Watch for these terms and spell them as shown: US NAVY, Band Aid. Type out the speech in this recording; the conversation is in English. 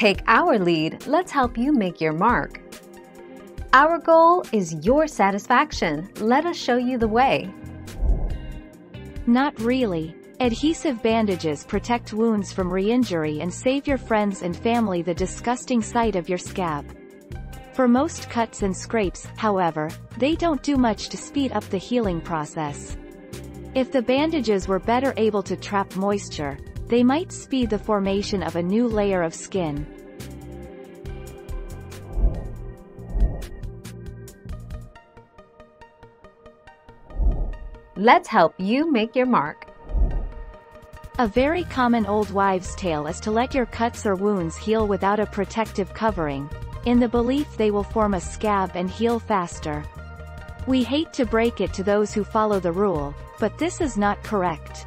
Take our lead, let's help you make your mark. Our goal is your satisfaction. Let us show you the way. Not really. Adhesive bandages protect wounds from re-injury and save your friends and family the disgusting sight of your scab. For most cuts and scrapes, however, they don't do much to speed up the healing process. If the bandages were better able to trap moisture, they might speed the formation of a new layer of skin. Let's help you make your mark. A very common old wives' tale is to let your cuts or wounds heal without a protective covering, in the belief they will form a scab and heal faster. We hate to break it to those who follow the rule, but this is not correct.